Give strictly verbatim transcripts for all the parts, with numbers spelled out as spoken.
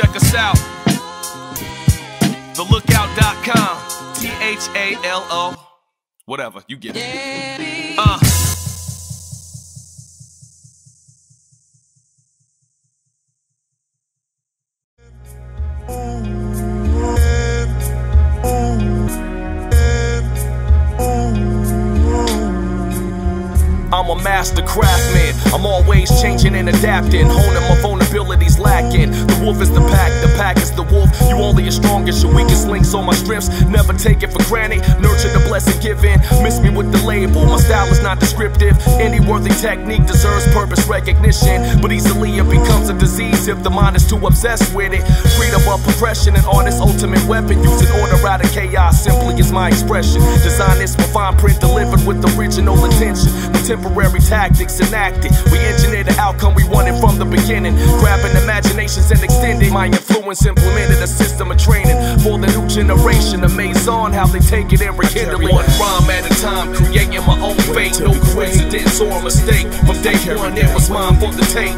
check us out. the lookout dot com. T H A L O. Whatever, you get it. Uh. I'm a master craftsman, I'm always changing and adapting, honing my vulnerabilities lacking. The wolf is the pack, the pack is the wolf. You only as strong as your weakest links on my strips. Never take it for granted, nurture the blessing given. Miss me with the label, my style is not descriptive. Any worthy technique deserves purpose recognition, but easily it becomes a disease if the mind is too obsessed with it. Freedom of oppression, an artist's ultimate weapon. Using order out of chaos simply is my expression. Design this with fine print delivered with original intention. The temporary tactics enacted, we engineer the outcome we wanted from the beginning. Grabbing imaginations and extending my influence, implemented a system of training for the new generation. Amazed on how they take it and rekindle it. One rhyme at a time, creating my own fate. No coincidence or a mistake, from day one it was mine for the take.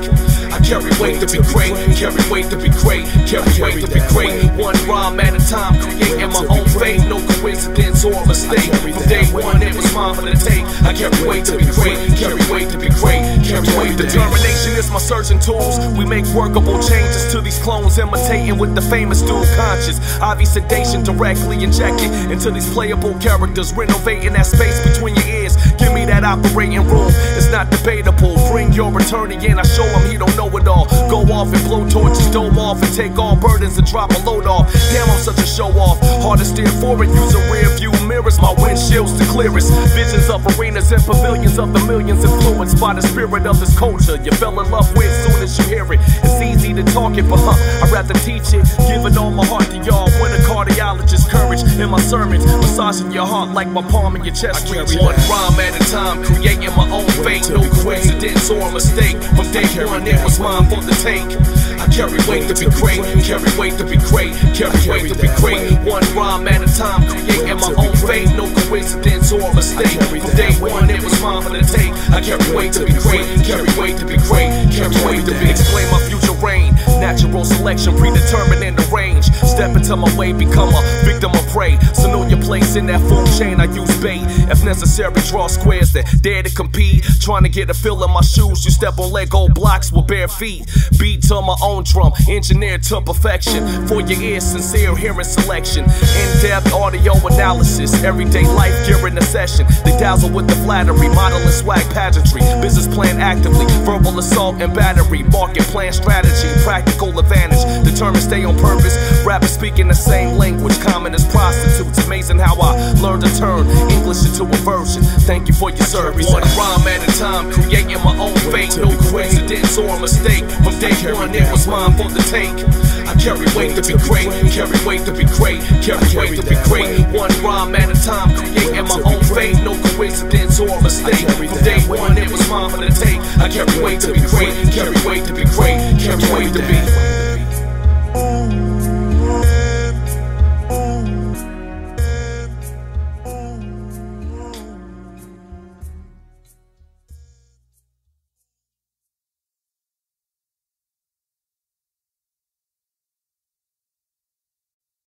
I carry weight to be great, carry weight to be great, carry weight to be great. One rhyme at a time, creating my own fate. No coincidence or a mistake, from day one it was mine for the take. I carry weight to be great, carry weight to be great, carry weight. Determination is my surgeon tools. We make workable changes to these clones, imitating with the famous dual conscious. I V sedation directly injected into these playable characters, renovating that space between your ears. Give me that operating room, it's not debatable. Bring your attorney in, I show him he don't know it all. Go off and blow torches, dome off and take all burdens and drop a load off. Damn, I'm such a show off, hard to steer forward, use a rear view mirrors. My windshield's the clearest, visions of arenas and pavilions of the millions influenced by the spirit of this culture you fell in love with soon as you hear it. It's easy to talk it, but huh, I'd rather teach it. Giving all my heart to y'all, when a cardiologist courage in my sermons, massaging your heart like my palm in your chest. I reach one rhyme at a time, creating my own fate. No coincidence or a mistake, from day one it was mine for the take. I carry weight to be great, carry weight to be great, carry weight to be great. One rhyme at a time, creating my own fate. No coincidence or a mistake, from day one it was mine for the take. I carry weight to be great, carry weight to be great, carry weight to be. Explain my future reign, natural selection, predetermined in the range. Step into my way, become a victim of prey. So know your place in that food chain, I use bait. If necessary, draw squares that dare to compete. Trying to get a feel in my shoes, you step on Lego blocks with bare feet. Beat to my own drum, engineered to perfection. For your ears, sincere hearing selection. In-depth audio analysis, everyday life during the session. They dazzle with the flattery, modeling swag pageantry, business plan actively, verbal assault and battery, market plan strategy, practical advantage, determined stay on purpose, rappers speaking the same language, common as prostitutes, amazing how I learned to turn English into a version, thank you for your service. One rhyme at a time, creating my own fate, no coincidence or a mistake, from day one it was mine for the take. I carry weight to be great, carry weight to be great, carry weight to be great. One rhyme at a time, creating my own fate, no coincidence or a mistake. From day one, it was mine for the take. I carry weight to be great, carry weight to be great, carry weight to be.